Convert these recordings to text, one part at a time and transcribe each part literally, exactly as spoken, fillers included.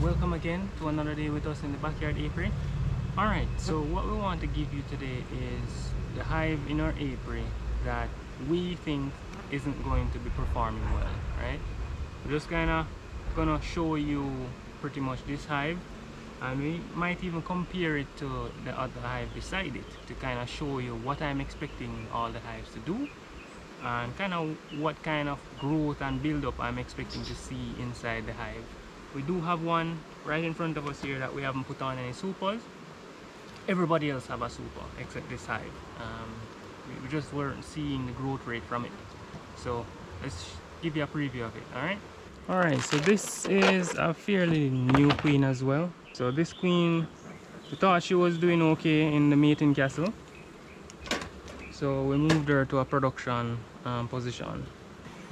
Welcome again to another day with us in the backyard apiary. Alright, so what we want to give you today is the hive in our apiary that we think isn't going to be performing well, right? We're just kinda gonna show you pretty much this hive, and we might even compare it to the other hive beside it to kinda show you what I'm expecting all the hives to do and kind of what kind of growth and build-up I'm expecting to see inside the hive. We do have one right in front of us here that we haven't put on any supers. Everybody else have a super except this hive. Um, we just weren't seeing the growth rate from it. So let's give you a preview of it, alright? Alright, so this is a fairly new queen as well. So this queen, we thought she was doing okay in the mating castle. So we moved her to a production um, position.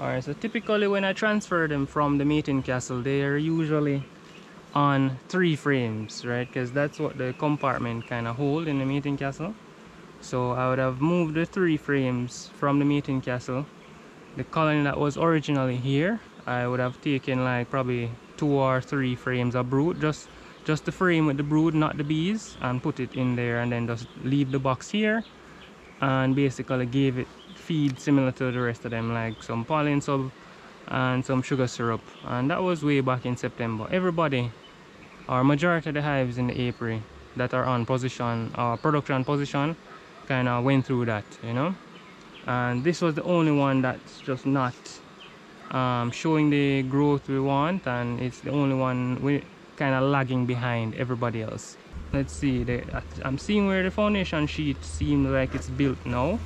Alright, so typically when I transfer them from the mating castle, they are usually on three frames, right? Because that's what the compartment kind of hold in the mating castle. So I would have moved the three frames from the mating castle. The colony that was originally here, I would have taken like probably two or three frames of brood, just, just the frame with the brood, not the bees, and put it in there and then just leave the box here and basically gave it feed similar to the rest of them, like some pollen sub and some sugar syrup. And that was way back in September. Everybody, or majority of the hives in the apiary that are on position or production position, kind of went through that, you know. And this was the only one that's just not um, showing the growth we want, and it's the only one we kind of lagging behind everybody else. Let's see, the, I'm seeing where the foundation sheet seems like it's built now.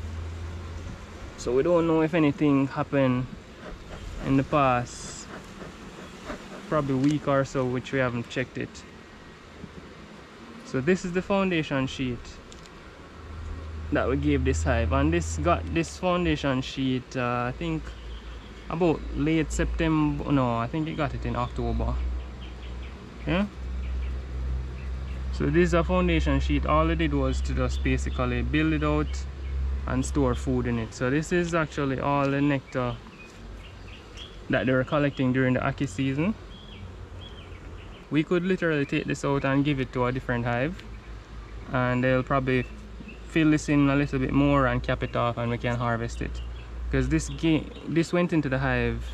So we don't know if anything happened in the past probably week or so, which we haven't checked it. So this is the foundation sheet that we gave this hive, and this got this foundation sheet uh, I think about late September. No, I think it got it in October. Yeah. So this is a foundation sheet. All it did was to just basically build it out and store food in it. So this is actually all the nectar that they were collecting during the ackee season. We could literally take this out and give it to a different hive, and they'll probably fill this in a little bit more and cap it off, and we can harvest it, because this this went into the hive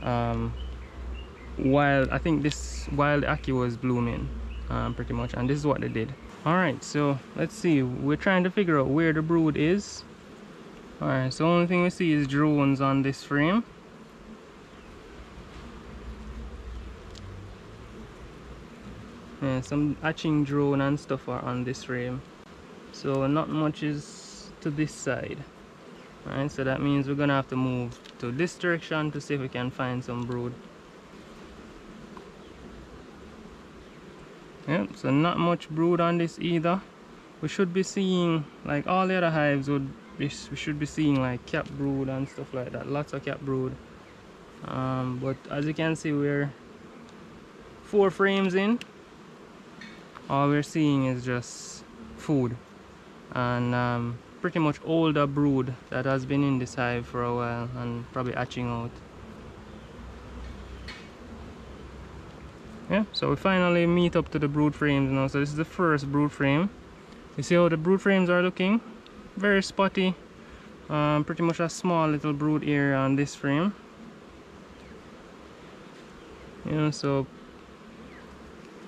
um, while I think this while the ackee was blooming, um, pretty much, and this is what they did. Alright, so let's see, we're trying to figure out where the brood is. Alright, so the only thing we see is drones on this frame. Yeah, some hatching drone and stuff are on this frame. So not much is to this side. Alright, so that means we're gonna have to move to this direction to see if we can find some brood. Yep, so not much brood on this either. We should be seeing, like all the other hives would be, we should be seeing like cap brood and stuff like that, lots of cap brood. Um, but as you can see, we're four frames in. All we're seeing is just food and um, pretty much older brood that has been in this hive for a while and probably hatching out. Yeah, so we finally meet up to the brood frames now. So this is the first brood frame. You see how the brood frames are looking? Very spotty. Um, pretty much a small little brood area on this frame. You know, so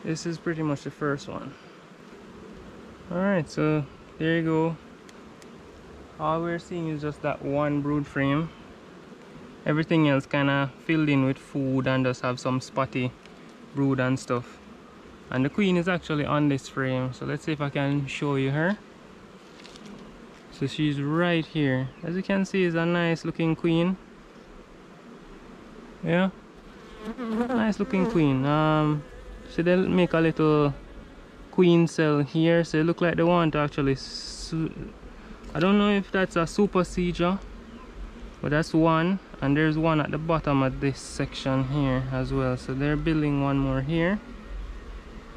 this is pretty much the first one. Alright, so there you go. All we're seeing is just that one brood frame. Everything else kind of filled in with food and just have some spotty brood and stuff. And the queen is actually on this frame, so let's see if I can show you her. So she's right here. As you can see, is a nice looking queen. Yeah, nice looking queen. Um so they'll make a little queen cell here, so it look like they want to actually, I don't know if that's a supersedure, but that's one. And there's one at the bottom of this section here as well. So they're building one more here.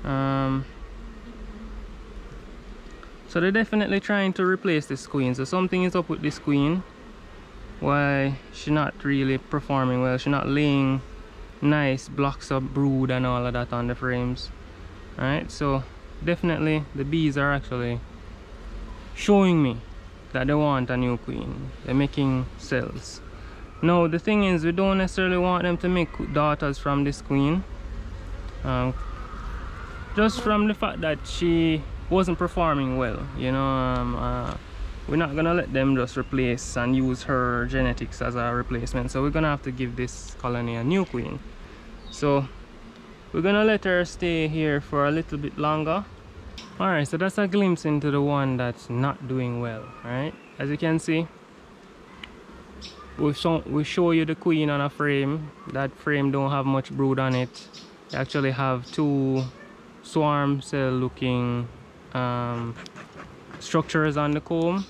Um, so they're definitely trying to replace this queen. So something is up with this queen. Why she's not really performing well. She's not laying nice blocks of brood and all of that on the frames. Alright, so definitely the bees are actually showing me that they want a new queen. They're making cells. Now the thing is, we don't necessarily want them to make daughters from this queen, um, just from the fact that she wasn't performing well, you know. Um, uh, we're not gonna let them just replace and use her genetics as a replacement, so we're gonna have to give this colony a new queen. So we're gonna let her stay here for a little bit longer. Alright, so that's a glimpse into the one that's not doing well. Right, as you can see, we show, we show you the queen on a frame. That frame don't have much brood on it. They actually have two swarm cell looking um, structures on the comb.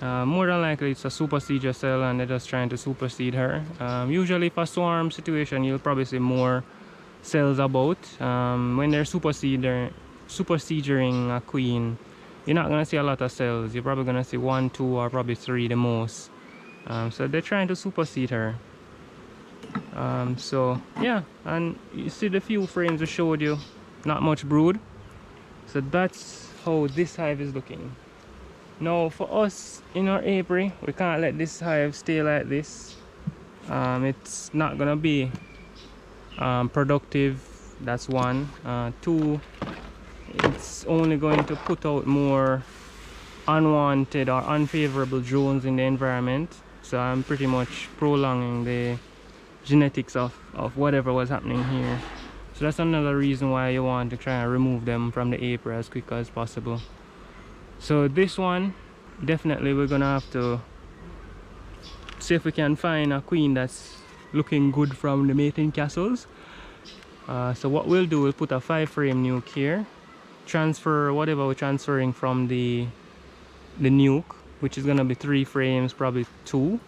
Uh, more than likely it's a supersedure cell and they're just trying to supersede her. Um, usually for swarm situation you'll probably see more cells about. Um, when they're supersedure, superseduring a queen, you're not gonna see a lot of cells. You're probably gonna see one, two, or probably three the most. Um, so they're trying to supersede her. Um, so yeah, and you see the few frames I showed you, not much brood. So that's how this hive is looking. Now for us in our apiary, we can't let this hive stay like this. Um, it's not gonna be um, productive. That's one. Uh, two, it's only going to put out more unwanted or unfavorable drones in the environment. So I'm pretty much prolonging the genetics of, of whatever was happening here. So that's another reason why you want to try and remove them from the apiary as quickly as possible. So this one, definitely we're gonna have to see if we can find a queen that's looking good from the mating castles. Uh, so what we'll do, we'll put a five frame nuke here, transfer whatever we're transferring from the the nuke, which is gonna be three frames, probably two,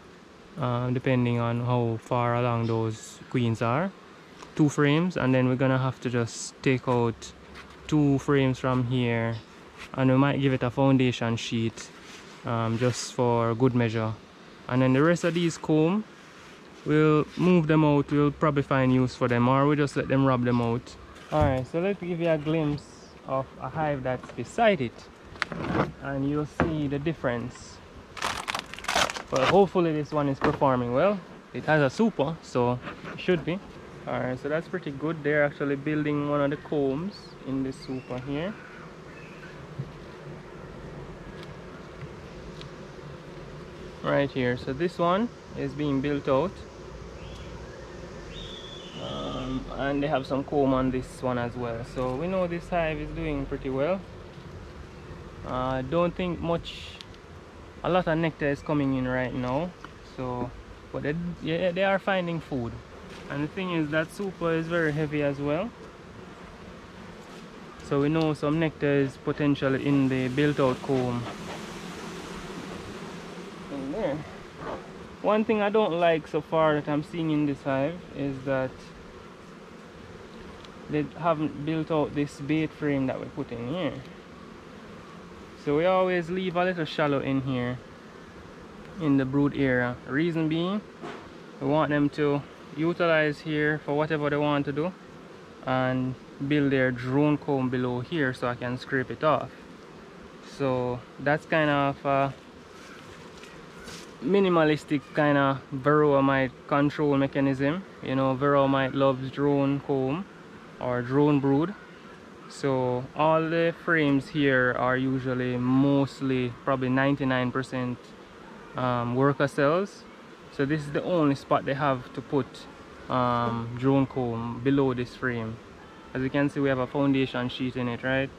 uh, depending on how far along those queens are. Two frames, and then we're gonna have to just take out two frames from here, and we might give it a foundation sheet um, just for good measure. And then the rest of these comb, we'll move them out. We'll probably find use for them, or we just let them rub them out. Alright, so let's give you a glimpse of a hive that's beside it, and you'll see the difference. But hopefully this one is performing well. It has a super, so it should be. Alright, so that's pretty good. They're actually building one of the combs in this super here. Right here. So this one is being built out. Um, and they have some comb on this one as well. So we know this hive is doing pretty well. I uh, don't think much, a lot of nectar is coming in right now. So, but they, yeah, they are finding food. And the thing is that super is very heavy as well. So we know some nectar is potentially in the built-out comb. In there. One thing I don't like so far that I'm seeing in this hive is that they haven't built out this bait frame that we put in here. So we always leave a little shallow in here, in the brood area. Reason being, we want them to utilize here for whatever they want to do and build their drone comb below here so I can scrape it off. So that's kind of a minimalistic kind of varroamite control mechanism. You know, varroamite loves drone comb or drone brood. So all the frames here are usually mostly probably ninety-nine percent um, worker cells. So this is the only spot they have to put um, drone comb below this frame. As you can see, we have a foundation sheet in it, right?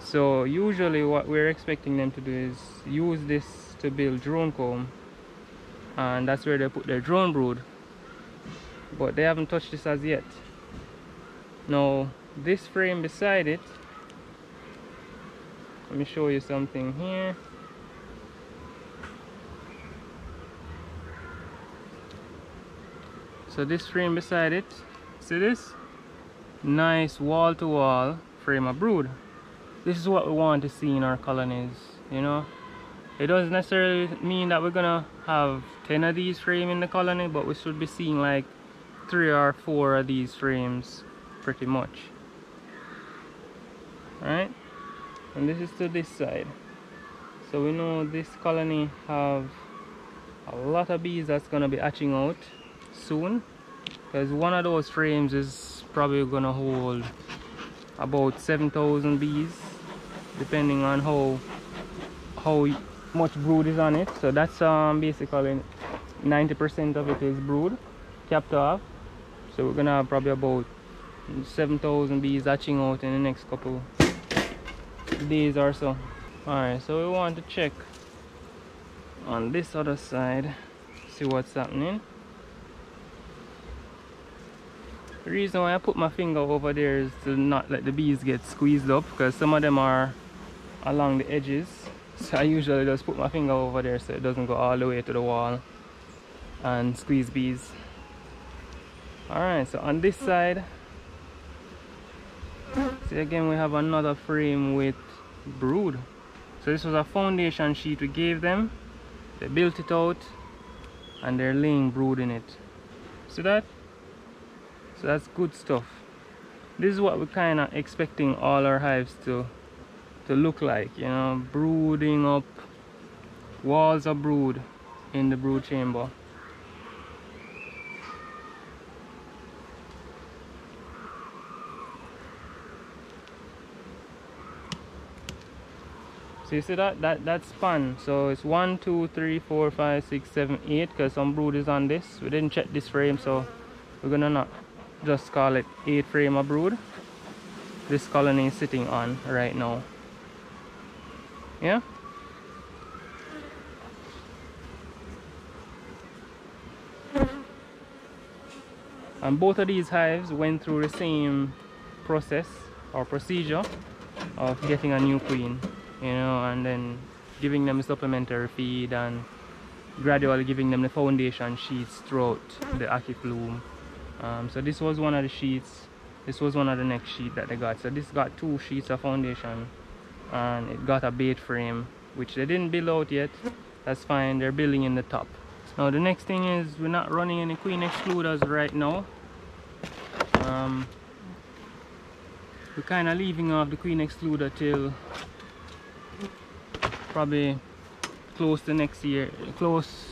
So usually what we're expecting them to do is use this to build drone comb, and that's where they put their drone brood. But they haven't touched this as yet. Now this frame beside it, let me show you something here. So this frame beside it, see this? Nice wall-to-wall frame of brood. This is what we want to see in our colonies, you know. It doesn't necessarily mean that we're gonna have ten of these frames in the colony, but we should be seeing like three or four of these frames pretty much. Alright, and this is to this side. So we know this colony have a lot of bees that's gonna be hatching out soon, because one of those frames is probably gonna hold about seven thousand bees, depending on how how much brood is on it. So that's um basically ninety percent of it is brood capped off. So we're gonna have probably about seven thousand bees hatching out in the next couple days or so. Alright, so we want to check on this other side, see what's happening. The reason why I put my finger over there is to not let the bees get squeezed up, because some of them are along the edges. So I usually just put my finger over there so it doesn't go all the way to the wall and squeeze bees. Alright, so on this side, see again, we have another frame with brood. So this was a foundation sheet we gave them. They built it out and they're laying brood in it. See that? So that's good stuff. This is what we're kind of expecting all our hives to to look like, you know, brooding up, walls of brood in the brood chamber. So you see that that that span. So it's one, two, three, four, five, six, seven, eight. Because some brood is on this. We didn't check this frame, so we're gonna not. Just call it eight frame of brood this colony is sitting on right now. Yeah, and both of these hives went through the same process or procedure of getting a new queen, you know, and then giving them supplementary feed and gradually giving them the foundation sheets throughout the acyphyllum. Um, so this was one of the sheets. This was one of the next sheet that they got. So this got two sheets of foundation, and it got a bait frame, which they didn't build out yet. That's fine. They're building in the top. Now the next thing is we're not running any queen excluders right now. Um, we're kind of leaving off the queen excluder till probably close to next year. Close.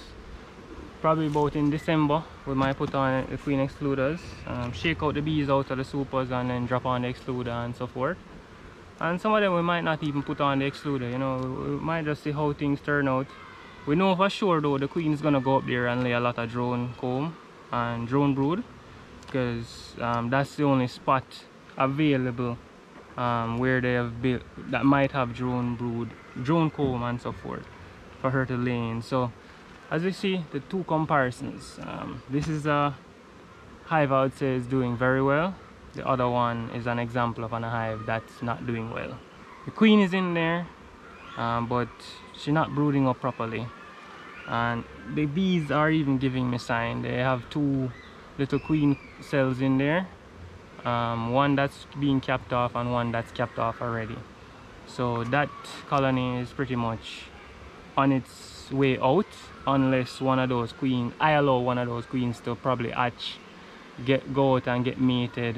Probably about in December we might put on the queen excluders, um, shake out the bees out of the supers and then drop on the excluder and so forth. And some of them we might not even put on the excluder, you know, we might just see how things turn out. We know for sure though the queen's gonna go up there and lay a lot of drone comb and drone brood, because um, that's the only spot available um, where they have built that might have drone brood, drone comb and so forth for her to lay in. So as you see, the two comparisons, um, this is a hive I would say is doing very well. The other one is an example of an hive that's not doing well. The queen is in there, um, but she's not brooding up properly, and the bees are even giving me sign. They have two little queen cells in there, um, one that's being capped off and one that's capped off already. So that colony is pretty much on its way out, unless one of those queens, I allow one of those queens to probably hatch, get go out and get mated,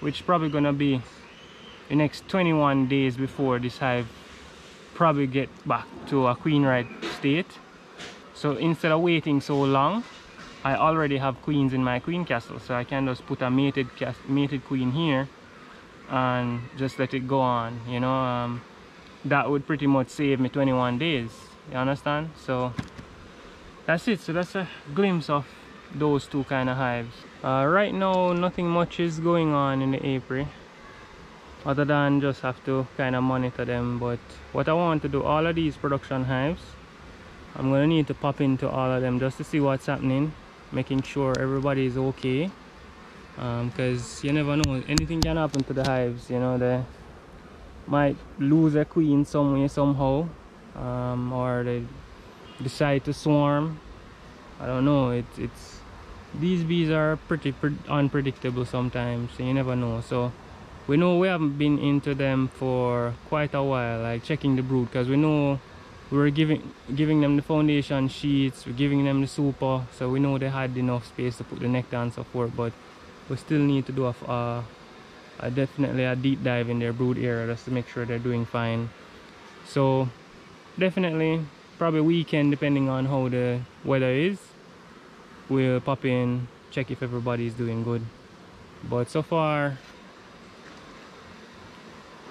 which probably gonna be the next twenty-one days before this hive probably get back to a queen right state. So instead of waiting so long, I already have queens in my queen castle, so I can just put a mated mated queen here and just let it go on, you know. Um, that would pretty much save me twenty-one days. You understand? So that's it. So that's a glimpse of those two kind of hives. Uh, right now nothing much is going on in the apiary other than just have to kind of monitor them. But what I want to do, all of these production hives, I'm gonna need to pop into all of them just to see what's happening, making sure everybody is okay, because um, you never know, anything can happen to the hives, you know. They might lose a queen some way somehow, Um, or they decide to swarm. I don't know. It, it's these bees are pretty, pretty unpredictable sometimes, so you never know. So we know we haven't been into them for quite a while, like checking the brood, because we know we were giving giving them the foundation sheets, we're giving them the super, so we know they had enough space to put the nectar and so forth, but we still need to do a, a, a definitely a deep dive in their brood area just to make sure they're doing fine. So definitely probably weekend, depending on how the weather is, we'll pop in, check if everybody's doing good. But so far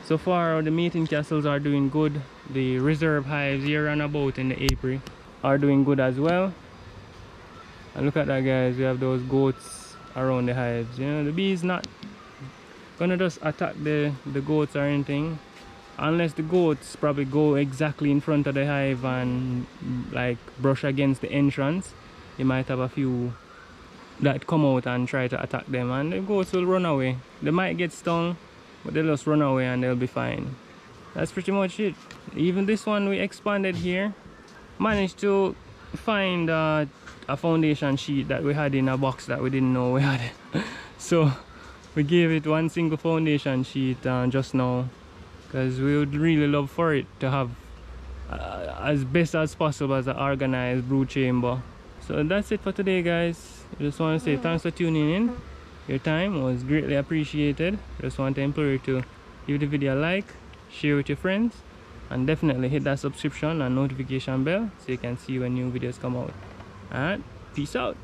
so far the mating castles are doing good. The reserve hives here and about in the apiary are doing good as well. And look at that, guys, we have those goats around the hives. You know, the bees not gonna just attack the the goats or anything, unless the goats probably go exactly in front of the hive and like brush against the entrance. You might have a few that come out and try to attack them, and the goats will run away. They might get stung, but they'll just run away and they'll be fine. That's pretty much it. Even this one we expanded here, managed to find uh, a foundation sheet that we had in a box that we didn't know we had. So we gave it one single foundation sheet uh, just now, because we would really love for it to have uh, as best as possible as an organized brood chamber. So that's it for today, guys. I just want to say thanks for tuning in. Your time was greatly appreciated. Just want to implore you to give the video a like, share with your friends, and definitely hit that subscription and notification bell so you can see when new videos come out. And peace out.